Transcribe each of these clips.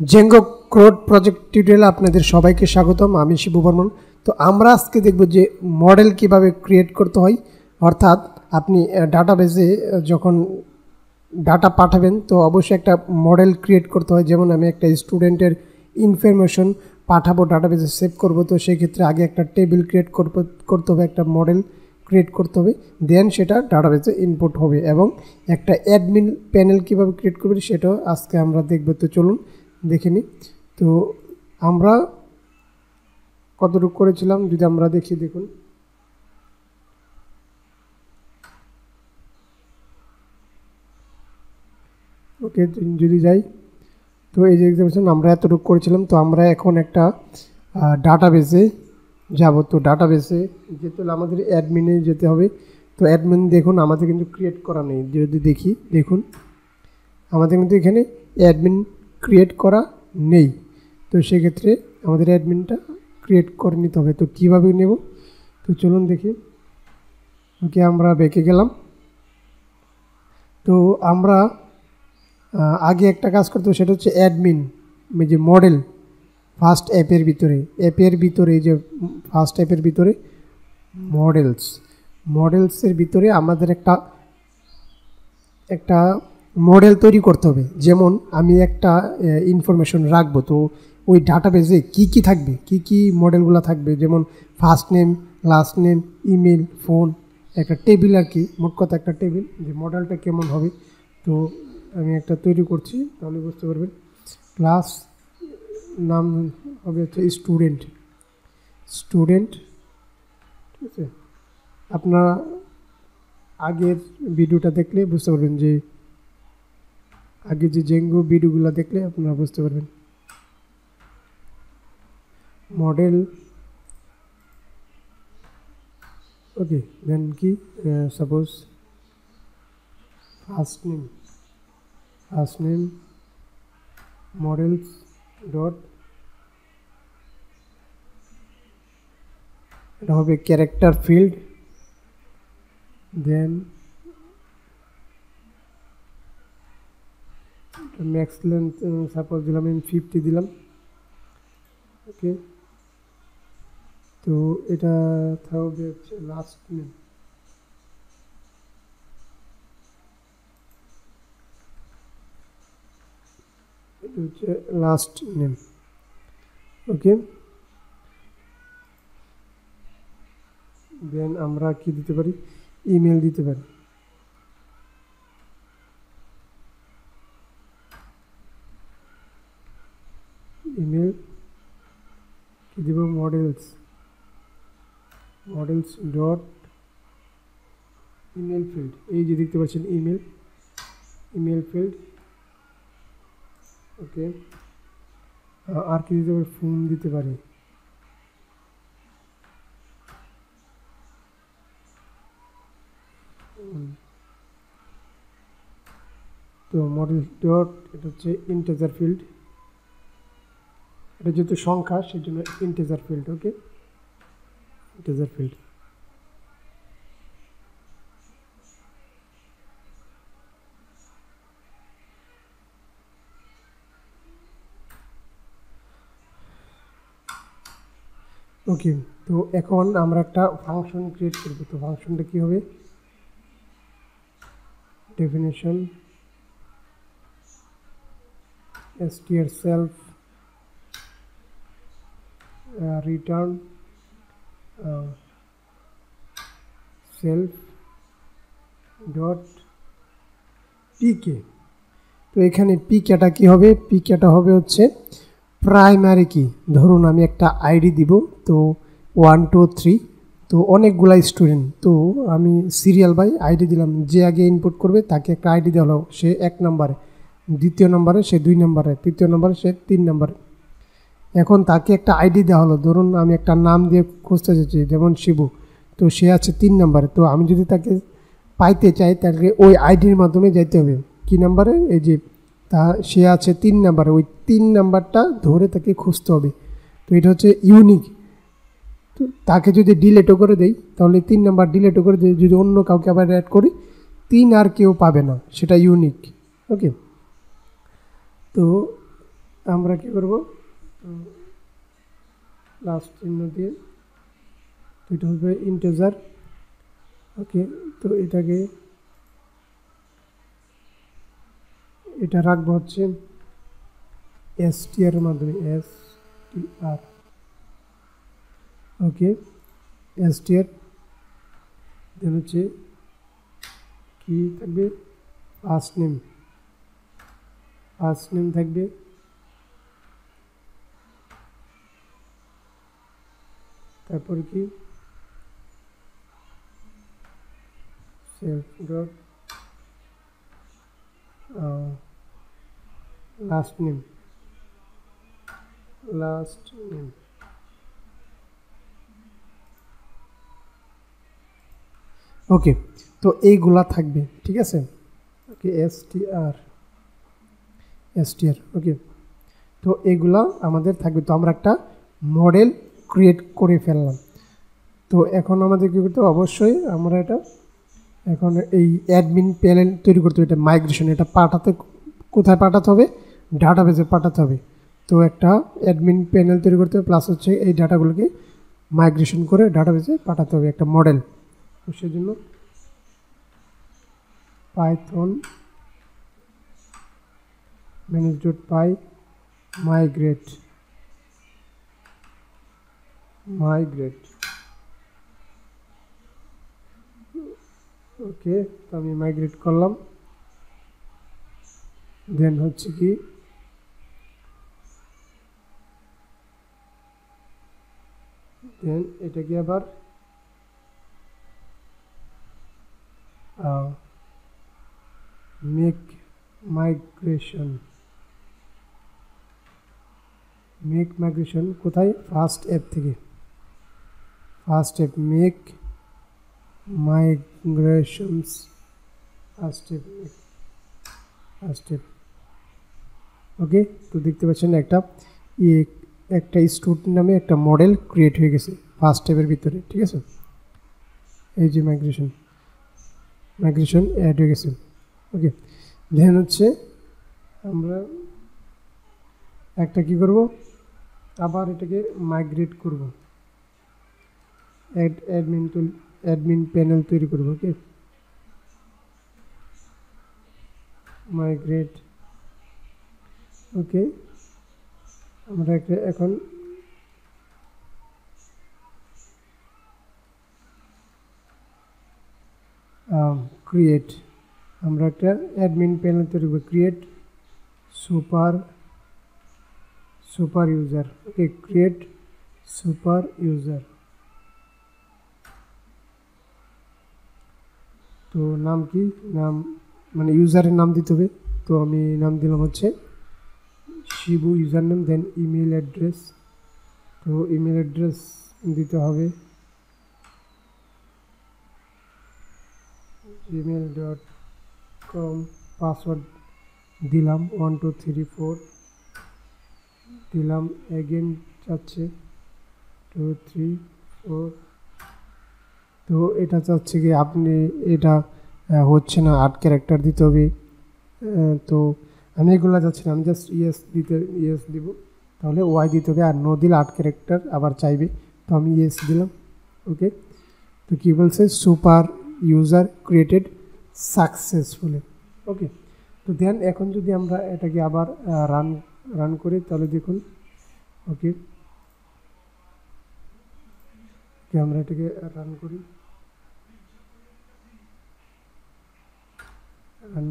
Django CRUD project tutorial आपनादेर सबाइके स्वागतम। आमि शिबु वर्मन। तो आमरा आजके देखब जे मडेल किभाबे क्रिएट करते हय, अर्थात आपनि डाटाबेजे जखन डाटा पाठाबेन तो अवश्यई एकटा मडेल क्रिएट करते हय। जेमन आमि एकटा स्टूडेंटेर इनफरमेशन पाठाबो, डाटाबेजे सेव करब, तो सेई क्षेत्रे आगे एकटा टेबिल क्रिएट करते हबे, एकटा मडेल क्रिएट करते हबे, देन सेटा डाटाबेजे इनपुट हबे एबं एकटा एडमिन पैनल किभाबे क्रिएट करबेन सेटाओ आजके आमरा देखब। तो चलुन देखेनी तो आम्रा कतटुक करेछिलाम जोदि आम्रा देखि। देखुन ओके, जोदि जाई तो এই যে एग्जांपल आम्रा এতটুক করেছিলাম। तो आम्रा এখন একটা ডাটাবেজে যাব। তো ডাটাবেজে যেতে হলে আমাদের অ্যাডমিনে যেতে হবে। তো অ্যাডমিন দেখুন আমাদের কিন্তু ক্রিয়েট করা নেই। যদি দেখি দেখুন আমাদের কিন্তু এখানে অ্যাডমিন क्रिएट करा नहीं, तो से क्षेत्र में एडमिनटा क्रिएट कर निते होबे। तो किभाबे नेब तो चलुन देखि। ओके, आमरा बेके गेलाम। तो आमरा आगे एकटा काज करते सेटा हच्छे एडमिन में जे मडेल फार्स्ट एपेर भितरे जे फार्स्ट एपेर भितरे मडेल्स मडेल्सर भितरे आमादेर एकटा मडेल तैरि करते होबे। जेमन आमी एकटा इनफरमेशन राखबो, तो ओई डाटाबेजे की की थाकबे, की की मडेलगुलो थाकबे, जेमन first name, last name, email, phone, एकटा टेबिल आर कि, मोट कथा एकटा टेबिल जे मडेलटा केमन होबे। तो आमी एकटा तैरि करछि, ताहले बुझते पारबेन। क्लास नाम होबे हच्छे स्टूडेंट। ठीक आछे, आपनारा आगेर भिडियोटा देखले बुझते पारबेन, जे आगे जो Django भिडियोगुल्लो देखले अपनारा बुझते पारबेन। मडेल ओके, देन की suppose first name models dot এটা হবে character field, then max length suppose दिलाम 50 दिलाम। ओके, तो एटा थाओ बे लास्ट नेम। ओके, देन आमरा की दिते पारी, इमेल दिते पारी। मॉडल्स डॉट इमेल फील्ड, ये देखते पाच्छेन इमेल फील्ड। ओके, आर कि दिते पारी, फोन दिते पारी। तो मॉडल्स डॉट एटा हच्छे इंटिजार फील्ड, এটা যেহেতু সংখ্যা সেজন্য integer field. Okay, integer field. Okay, তো এখন আমরা একটা ফাংশন ক্রিয়েট করব। তো ফাংশনটা কি হবে, definition str self return self dot pk। तो এখানে pkটা কি হবে, pkটা হবে হচ্ছে প্রাইমারি কি। ধরুন আমি একটা আইডি দিব, তো 1 2 3, তো অনেকগুলা স্টুডেন্ট, তো আমি সিরিয়াল বাই আইডি দিলাম। যে আগে ইনপুট করবে তাকে একটা আইডি দেওয়া হলো, সে 1 নম্বরে, দ্বিতীয় নম্বরে সে 2 নম্বরে, তৃতীয় নম্বরে সে 3 নম্বরে। এখন তাকে একটা আইডি দেওয়া হলো, ধরুন আমি একটা নাম দিয়ে খুঁজতে চাইছি, যেমন শিবু, তো সে আছে 3 নম্বরে। তো আমি যদি তাকে পাইতে চাই তাহলে ওই আইডির মাধ্যমে যাইতে হবে। কি নাম্বারে, এই যে তা সে আছে 3 নম্বরে, ওই 3 নম্বরটা ধরে তাকে খুঁজতে হবে। তো এটা হচ্ছে ইউনিক। তো তাকে যদি ডিলেটও করে দেই, তাহলে 3 নম্বর ডিলেটও করে দিই, যদি অন্য কাউকে আবার অ্যাড করি 3 আর কেউ পাবে না, সেটা ইউনিক। ওকে, তো तो हमारा क्या करब लास्ट चिन्ह दिए तो ये हो इंटेजार ओके तो ये रखब हे एसटीआर माध्यम एसटीआर ओके एसटीआर देन हे कि थकबे फार्स्ट नेम थकबे তারপর কি self dot last name okay তো এইগুলা থাকবে ঠিক আছে ওকে এসটিআর ওকে তো এইগুলা আমাদের থাকবে তো আমরা একটা মডেল क्रिएट कर फिलल तो एखन आमादेर कि करते अवश्य आमरा एटा एखन एई एडमिन पैनल तैरि करते होबे एटा माइग्रेशन एटा पाठाते कोथाय पाठाते होबे डाटाबेजे पाठाते होबे तो एकटा एडमिन पैनल तैरि करते होबे प्लस होच्छे एई डाटागुलोके माइग्रेशन करे डाटाबेजे पाठाते होबे एकटा मडेल तो सेजोन्नो पाइथन manage.py migrate ओके तो हमें माइग्रेट कर लम देन होच्छे कि देन एटा कि आबार मेक माइग्रेशन कोथाय फार्स्ट एप थेके First step make migrations. First step. Okay. तो देखते बच्चन एक टा स्टूडेंट नामे एक टा मॉडल क्रिएट हुए कैसे first step भीतर ठीक है सर एजी migration ऐड हुए कैसे ओके ध्यान अच्छे हमरा एक टा की करवो आबार एक टे migrate करवो एडमिन पैनल तैरि करब ओके माइग्रेट ओके आमरा एखन क्रिएट आमरा एकटा एडमिन पैनल तैरि करब create super user okay create super user तो नाम की नाम माने यूजर नाम दीते होबे तो आमी नाम दिलाम होच्छे Shibu user name then email address तो इमेल एड्रेस दीते होबे gmail.com पासवर्ड दिलाम 1234 दिलाम अगेन चाच्छे 234 तो এটা চাচ্ছে কি আপনি এটা হচ্ছে না 8 ক্যারেক্টার দিতে হবে তো আমি এগুলা যাচ্ছি না আমি জাস্ট ইএস দিব তাহলে ওয়াই দিতে হবে আর নো দিলে 8 ক্যারেক্টার আবার চাইবে তো আমি ইএস দিলাম ওকে তো কি বলছে super user created successfully okay তো দেন এখন যদি আমরা এটাকে আবার রান করি তাহলে দেখুন ওকে कि हम एटाके रान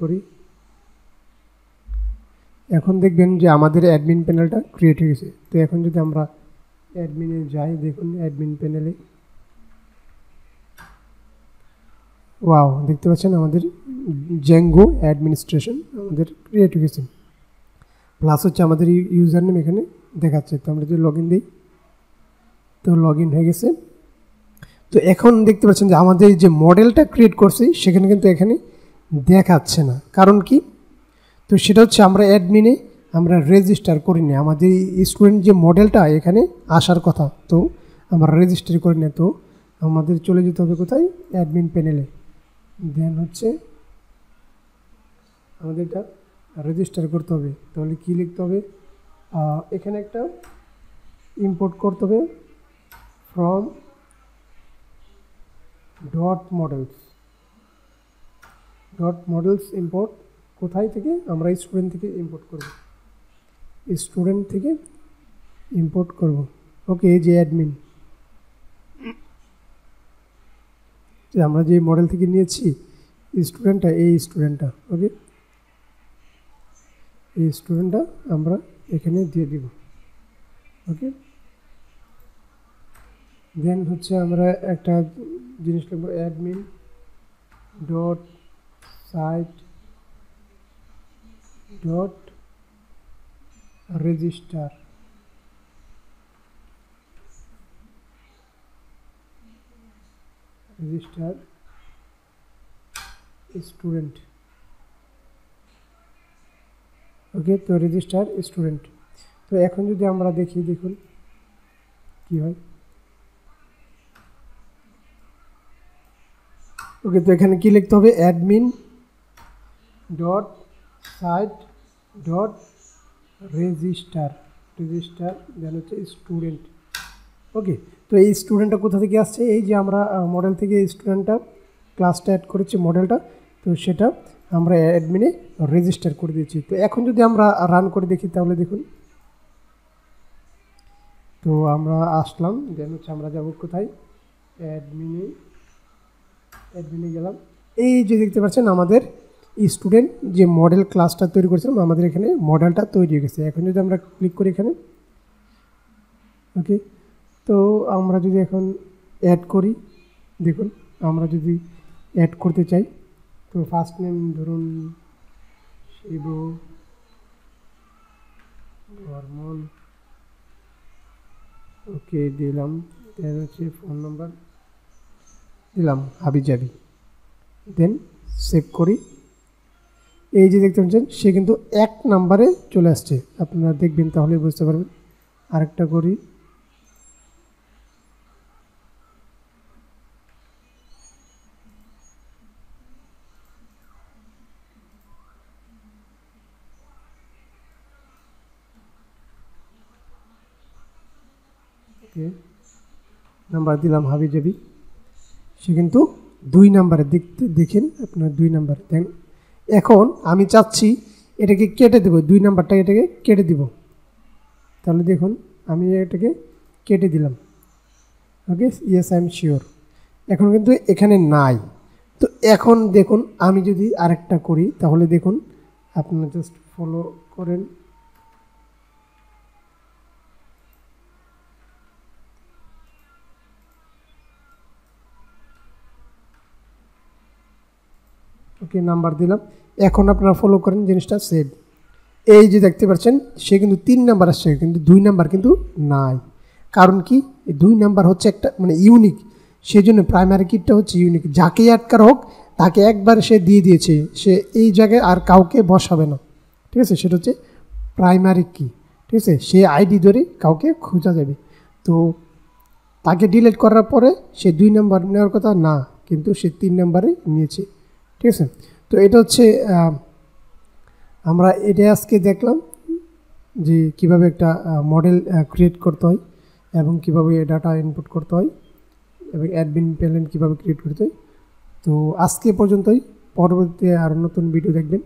करी एखन देखबेन जे आमादेर एडमिन पैनलटा क्रिएट हये गेछे तो एखन जोदि आमरा एडमिने जाई देखुन एडमिन पैनेले वाओ देखते पाच्छेन आमादेर Django एडमिनिस्ट्रेशन आमादेर क्रिएट हये गेछे प्लस होच्छे आमादेर यूजार नेम एखाने देखाच्छे तो आमरा जोदि लगइन देई तो लगइन हये गेछे तो एखन देखते पाच्छेन जे आमादेर जे मडेलटा क्रिएट करछि सेखाने किन्तु एखाने देखाच्छे ना कारण कि तो सेटा होच्छे आमरा एडमिने आमरा रेजिस्टार करि ना आमादेर स्टुडेंट जे मडेलटा एखाने आसार कथा तो आमरा रेजिस्टार करि ना तो आमादेर चले जेते होबे कोथाय एडमिन पैनेले देन होच्छे आमादेर रेजिस्टार करते होबे ताहले कि लिखते होबे এখানে একটা ইম্পোর্ট করতে হবে ফ্রম ডট মডেলস ইম্পোর্ট কোথায় থেকে আমরা স্টুডেন্ট থেকে ইম্পোর্ট করব ওকে এই যে অ্যাডমিন যে আমরা যে মডেল থেকে নিয়েছি স্টুডেন্টটা এই স্টুডেন্টটা ওকে এই স্টুডেন্টটা আমরা এখানে দিয়ে দিব ওকে দেন হচ্ছে আমরা একটা জিনিস লিখব admin dot site dot register student okay तो रजिस्टर स्टूडेंट तो এখন যদি আমরা দেখি দেখুন কি হয় ওকে তো এখানে কি লিখতে হবে admin dot site dot register then হচ্ছে স্টুডেন্ট ओके तो ये स्टूडेंट कोथा थेके आसछे एई जे आमरा मॉडल थेके स्टूडेंट क्लास एड करेछि मॉडलटा तो सेटा आमरा एडमिने रेजिस्टर करे दिएछि तो एखन जोदि आमरा रान करे देखि ताहले देखुन तो आमरा आसलाम देन होच्छे आमरा जाब कोथाय एडमिने गेलाम एई जे देखते पाच्छेन आमादेर स्टूडेंट जे मॉडल क्लासटा तैरि करेछिलाम आमादेर एखाने मॉडलटा तैरि हये गेछे एखन जोदि आमरा क्लिक करि एखाने ओके तो आम्रा जो एखन एड करी देखुन आम्रा जो एड करते चाई तो फार्स्ट नेम धरुन शिबू वर्मन ओके दिलाम देन होच्छे फोन नम्बर दिलाम हाबिजाबी देन सेव करी एई जे देखते पाच्छेन से किन्तु एक नम्बरे चले आसछे आपनारा देखबेन ताहले बुझते पारबेन आरेकटा करी नम्बर दिलाम हाबिजाबी से किन्तु दुई नम्बरे देखते देखें अपना दुई नम्बर दें एखन आमी चाच्छि एटाके केटे देब दुई नम्बरटा एटाके केटे देब ताहले देखुन आमी एटाके केटे दिलाम okay yes I am sure एखन किन्तु एखाने नाई तो एखन देखुन आमी जोदि आरेकटा करी ताहले देखुन आपनारा जस्ट फलो करें ओके नम्बर दिलाम एखन आपनारा फलो करें जिनिसटा सेव एई जे देखते पाच्छेन से किन्तु तीन नम्बर आसछे किन्तु दुई नम्बर किन्तु नाई कारण कि दुई नम्बर होच्छे एकटा माने इउनिक सेइजोन्नो प्राइमारि कीटा होच्छे इउनिक जाके अटकार होक ताके एकबार से दिए दिएछे से एई जायगाय आर काउके बसाबे ना ठीक आछे सेटा होच्छे प्राइमारि की ठीक आछे से आईडी धरे काउके खोजा जाबे तो ताके डिलीट करार परे से दुई नम्बर नेওয়ার কথা না किन्तु से तीन नम्बरे निएछे ठीक है तो ये हे हमें ये आज के देखल जी क्यों एक मॉडल क्रिएट करते हैं और क्यों डाटा इनपुट करते हैं एडमिन पैनल क्यों क्रिएट करते हैं तो आज के पर्यन्तই परवर्ती और नतून भिडियो देखें।